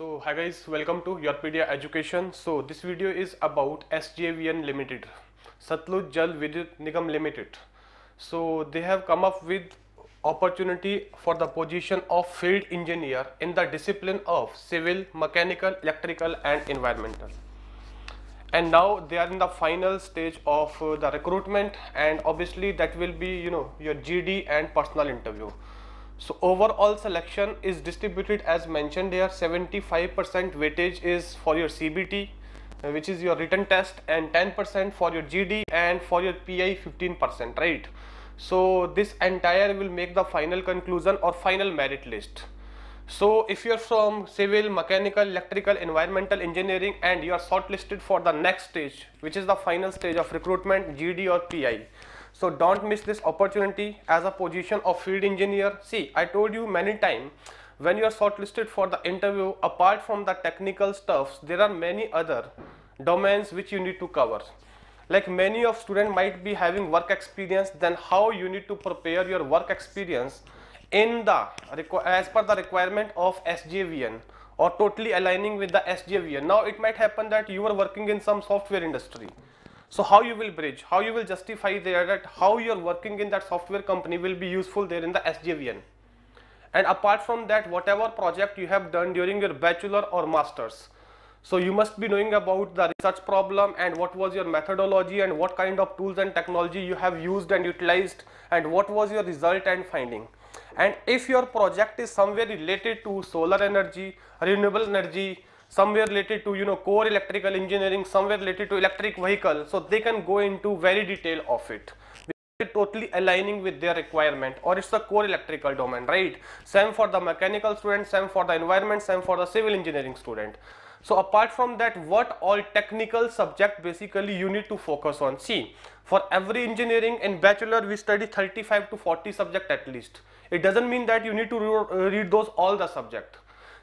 So hi guys, welcome to YourPedia education. So this video is about SJVN Limited, Satluj Jal Vidyut Nigam Limited. So they have come up with opportunity for the position of field engineer in the discipline of civil, mechanical, electrical and environmental. And now they are in the final stage of the recruitment, and obviously that will be, you know, your GD and personal interview. So overall selection is distributed as mentioned here. 75% weightage is for your CBT, which is your written test, and 10% for your GD, and for your PI 15%, right? So this entire will make the final conclusion or final merit list. So if you are from civil, mechanical, electrical, environmental engineering and you are shortlisted for the next stage, which is the final stage of recruitment, GD or PI. So don't miss this opportunity as a position of field engineer. See, I told you many times, when you are shortlisted for the interview, apart from the technical stuffs, there are many other domains which you need to cover. Like many of students might be having work experience, then how you need to prepare your work experience in the as per the requirement of SJVN, or totally aligning with the SJVN. Now it might happen that you are working in some software industry. So how you will bridge, how you will justify there that how you are working in that software company will be useful there in the SJVN. And apart from that, whatever project you have done during your bachelor or masters, so you must be knowing about the research problem and what was your methodology and what kind of tools and technology you have used and utilized and what was your result and finding. And if your project is somewhere related to solar energy, renewable energy, somewhere related to, you know, core electrical engineering, somewhere related to electric vehicle, so they can go into very detail of it, totally aligning with their requirement, or it's the core electrical domain, right? Same for the mechanical student, same for the environment, same for the civil engineering student. So apart from that, what all technical subject basically you need to focus on. See, for every engineering in bachelor we study 35 to 40 subject at least. It doesn't mean that you need to read those all the subject.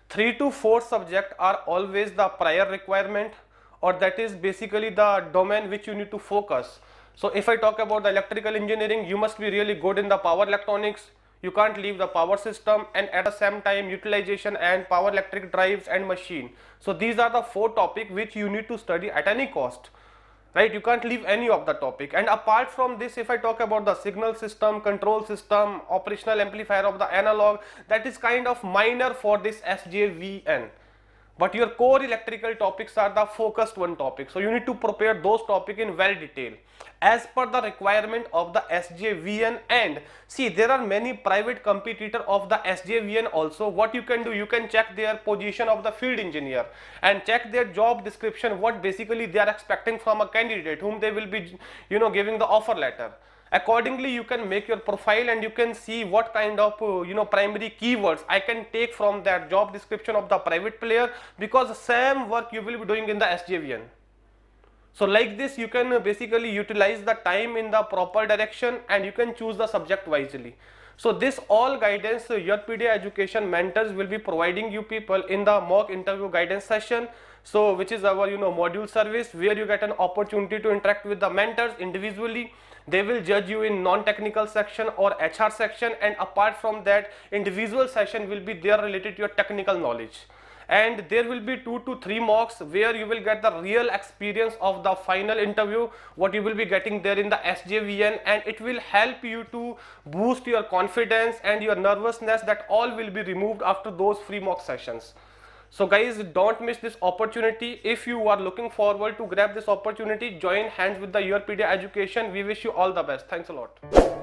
3 to 4 subject are always the prior requirement, or that is basically the domain which you need to focus. So if I talk about the electrical engineering, you must be really good in the power electronics. You can't leave the power system, and at the same time utilization and power electric drives and machine. So these are the 4 topics which you need to study at any cost, right? You can't leave any of the topic. And apart from this, if I talk about the signal system, control system, operational amplifier of the analog, that is kind of minor for this SJVN. But your core electrical topics are the focused one topic. So you need to prepare those topics in well detail as per the requirement of the SJVN. And see, there are many private competitor of the SJVN also. What you can do, you can check their position of the field engineer and check their job description, what basically they are expecting from a candidate whom they will be, you know, giving the offer letter. Accordingly, you can make your profile and you can see what kind of, you know, primary keywords I can take from that job description of the private player, because the same work you will be doing in the SJVN. So like this, you can basically utilize the time in the proper direction and you can choose the subject wisely. So this all guidance YourPedia education mentors will be providing you people in the mock interview guidance session. So which is our, you know, module service, where you get an opportunity to interact with the mentors individually. They will judge you in non-technical section or HR section, and apart from that, individual session will be there related to your technical knowledge. And there will be 2 to 3 mocks where you will get the real experience of the final interview, what you will be getting there in the SJVN, and it will help you to boost your confidence and your nervousness. That all will be removed after those free mock sessions. So guys, don't miss this opportunity. If you are looking forward to grab this opportunity, join hands with the YourPedia education. We wish you all the best. Thanks a lot.